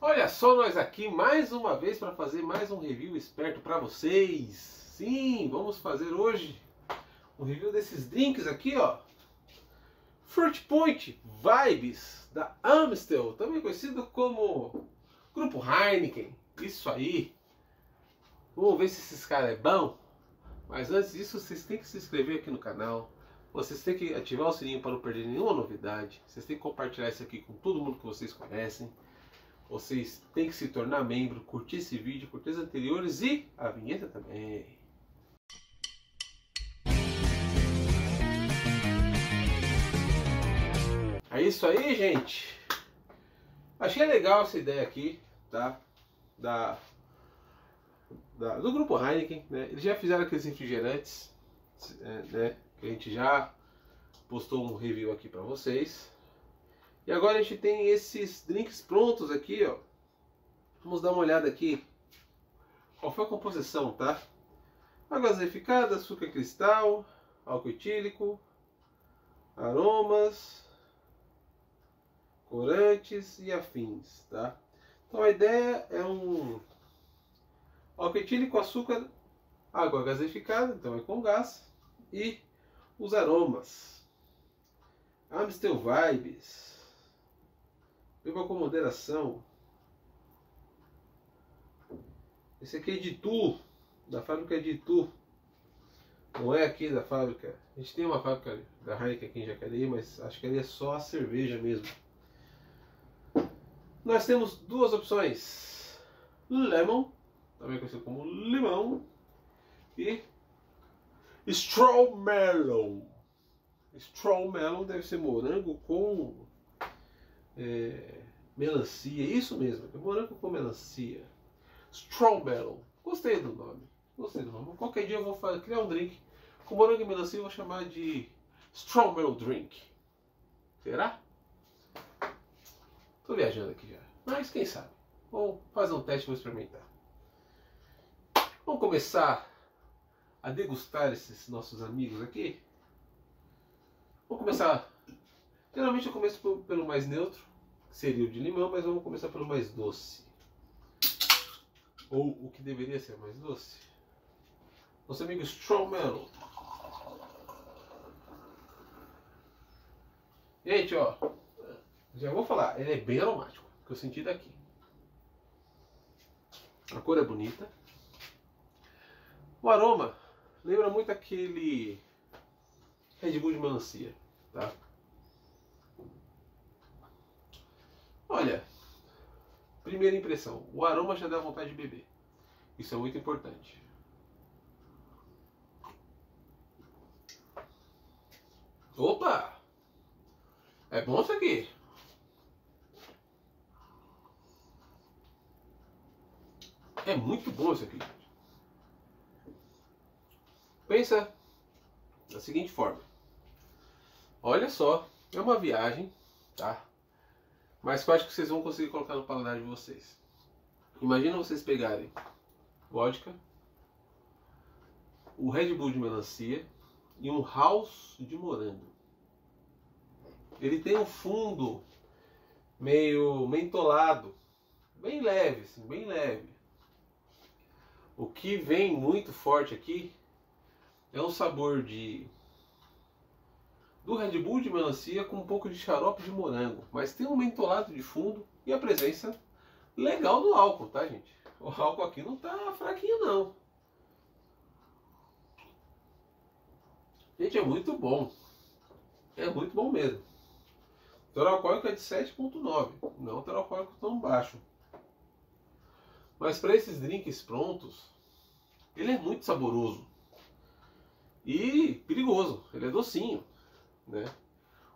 Olha só nós aqui mais uma vez para fazer mais um review esperto para vocês. Sim, vamos fazer hoje um review desses drinks aqui, ó. Fruit Punch Vibes da Amstel, também conhecido como Grupo Heineken. Isso aí. Vamos ver se esses caras é bom. Mas antes disso, vocês têm que se inscrever aqui no canal. Vocês têm que ativar o sininho para não perder nenhuma novidade. Vocês têm que compartilhar isso aqui com todo mundo que vocês conhecem. Vocês têm que se tornar membro, curtir esse vídeo, curtir os anteriores e a vinheta também. É isso aí, gente. Achei legal essa ideia aqui, tá? Do Grupo Heineken, né? Eles já fizeram aqueles refrigerantes, né? Que a gente já postou um review aqui para vocês. E agora a gente tem esses drinks prontos aqui, ó. Vamos dar uma olhada aqui. Qual foi a composição, tá? Água gaseificada, açúcar cristal, álcool etílico, aromas, corantes e afins, tá? Então a ideia é um álcool etílico, açúcar, água gaseificada, então é com gás, e os aromas. Amstel Vibes. Beba com moderação. Esse aqui é de Itu, da fábrica de Itu. Não é aqui da fábrica. A gente tem uma fábrica da Heineken aqui em Jacareí, mas acho que ali é só a cerveja mesmo. Nós temos duas opções: Lemon, também conhecido como limão, e Strawmelon. Strawmelon deve ser morango com melancia, isso mesmo, é morango com melancia. Strawmelon, gostei do nome, gostei do nome. Qualquer dia eu vou criar um drink com morango e melancia, eu vou chamar de Strawmelon Drink. Será? Tô viajando aqui já, mas quem sabe. Vou fazer um teste, vou experimentar. Vamos começar a degustar esses nossos amigos aqui. Vou começar. Geralmente eu começo pelo mais neutro, que seria o de limão, mas vamos começar pelo mais doce. Ou o que deveria ser mais doce. Nosso amigo Strawmelon. Gente, ó, já vou falar, ele é bem aromático, que eu senti daqui. A cor é bonita. O aroma lembra muito aquele Red Bull de melancia, tá? Olha, primeira impressão, o aroma já dá vontade de beber. Isso é muito importante. Opa! É bom isso aqui. É muito bom isso aqui. Pensa da seguinte forma. Olha só, é uma viagem, tá? Mas que eu acho que vocês vão conseguir colocar no paladar de vocês. Imagina vocês pegarem vodka, o Red Bull de melancia e um house de morango. Ele tem um fundo meio mentolado, bem leve, assim, bem leve. O que vem muito forte aqui é um sabor do Red Bull de melancia com um pouco de xarope de morango. Mas tem um mentolado de fundo e a presença legal do álcool, tá, gente? O álcool aqui não tá fraquinho, não. Gente, é muito bom. É muito bom mesmo. O teor alcoólico é de 7,9. Não é um teor alcoólico tão baixo. Mas para esses drinks prontos, ele é muito saboroso. E perigoso. Ele é docinho, né?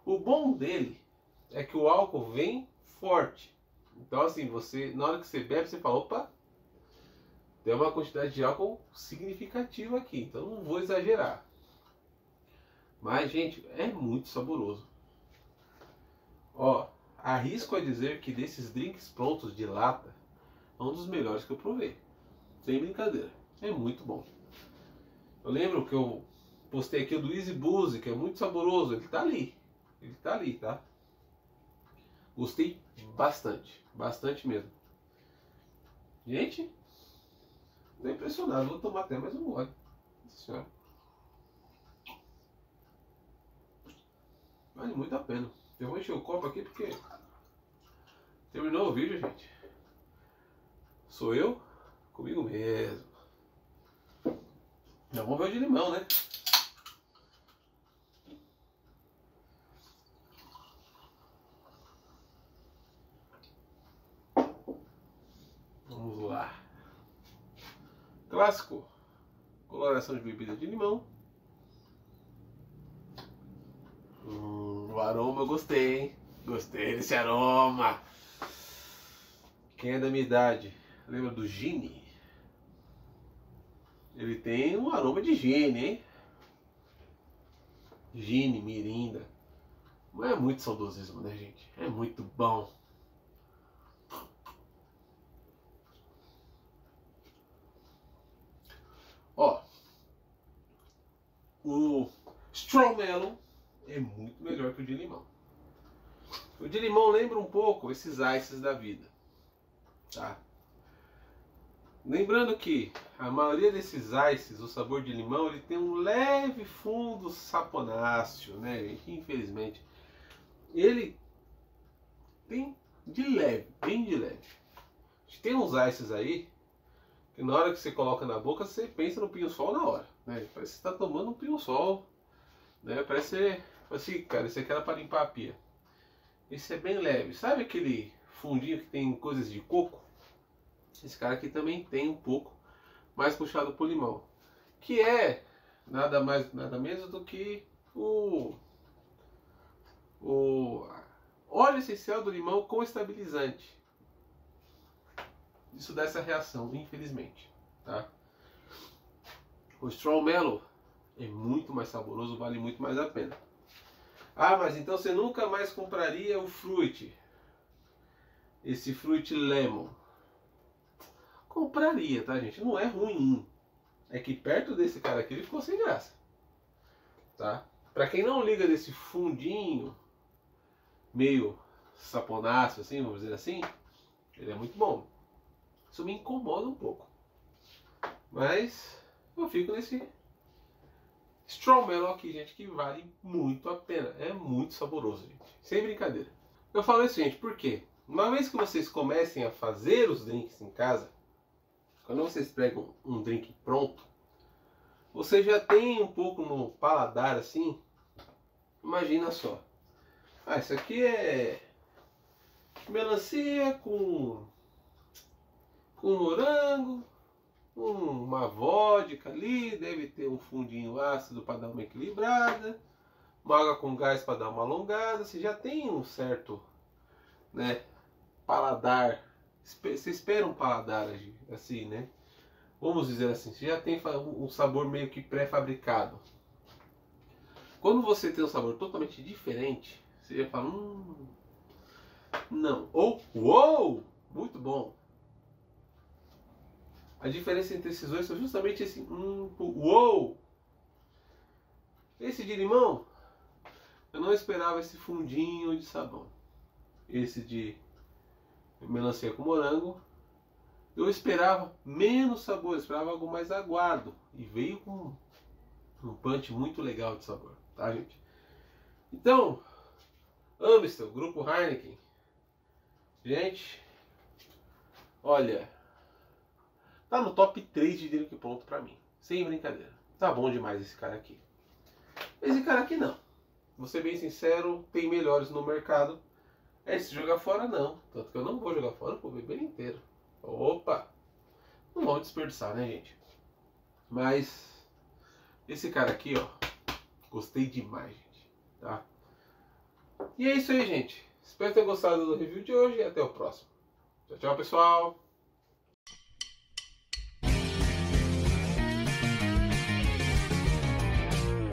O bom dele é que o álcool vem forte. Então assim, você, na hora que você bebe, você fala, opa, tem uma quantidade de álcool significativa aqui, então não vou exagerar. Mas gente, é muito saboroso. Ó, arrisco a dizer que desses drinks prontos de lata, é um dos melhores que eu provei. Sem brincadeira, é muito bom. Eu lembro que eu postei aqui o do Easy Busy, que é muito saboroso. Ele tá ali. Ele tá ali, tá? Gostei bastante. Bastante mesmo. Gente, tô impressionado. Vou tomar até mais um gole. Vale muito a pena. Eu vou encher o copo aqui porque terminou o vídeo, gente. Sou eu comigo mesmo. Já vamos ver o de limão, né? Vamos lá. Clássico. Coloração de bebida de limão. O aroma eu gostei, hein? Gostei desse aroma. Quem é da minha idade lembra do Gini? Ele tem um aroma de Gini, hein? Gini, Mirinda. Não é muito saudosismo, né, gente? É muito bom. Ó, o Straw Melon é muito melhor que o de limão. O de limão lembra um pouco esses ices da vida, tá? Lembrando que a maioria desses ices, o sabor de limão, ele tem um leve fundo saponáceo, né, gente? Infelizmente. Ele tem de leve, bem de leve. Tem uns ices aí que na hora que você coloca na boca, você pensa no pinho-sol na hora, né? Parece que você tá tomando um pinho-sol, né? Parece, cara, esse aqui era para limpar a pia. Esse é bem leve. Sabe aquele fundinho que tem coisas de coco? Esse cara aqui também tem um pouco, mais puxado por limão, que é nada mais nada menos do que o óleo essencial do limão com estabilizante. Isso dá essa reação, infelizmente, tá? O Straw Melon é muito mais saboroso, vale muito mais a pena. Ah, mas então você nunca mais compraria o Fruit, esse Fruit Lemon? Compraria, tá, gente? Não é ruim. É que perto desse cara aqui ele ficou sem graça, tá? Pra quem não liga desse fundinho meio saponáceo, assim, vamos dizer assim, ele é muito bom. Isso me incomoda um pouco, mas eu fico nesse Straw Melon aqui, gente, que vale muito a pena. É muito saboroso, gente. Sem brincadeira. Eu falo isso, gente, porque uma vez que vocês comecem a fazer os drinks em casa, quando vocês pegam um drink pronto, você já tem um pouco no paladar, assim. Imagina só. Ah, isso aqui é melancia com morango, uma vodka ali, deve ter um fundinho ácido para dar uma equilibrada, uma água com gás para dar uma alongada. Você já tem um certo, né, paladar. Você espera um paladar assim, né? Vamos dizer assim, você já tem um sabor meio que pré-fabricado. Quando você tem um sabor totalmente diferente, você já fala, não, ou, uou, muito bom. A diferença entre esses dois são justamente esse, uou. Esse de limão, eu não esperava esse fundinho de sabão. Esse de melancia com morango, eu esperava menos sabor, eu esperava algo mais aguado, e veio com um punch muito legal de sabor, tá, gente? Então, Amstel, Grupo Heineken, gente, olha, tá no top 3 de drink pronto pra mim, sem brincadeira. Tá bom demais esse cara aqui. Esse cara aqui não, vou ser bem sincero, tem melhores no mercado. É, se jogar fora não, tanto que eu não vou jogar fora, eu vou beber inteiro. Opa! Não vamos desperdiçar, né, gente? Mas esse cara aqui, ó, gostei demais, gente, tá? E é isso aí, gente. Espero ter gostado do review de hoje e até o próximo. Tchau, tchau, pessoal!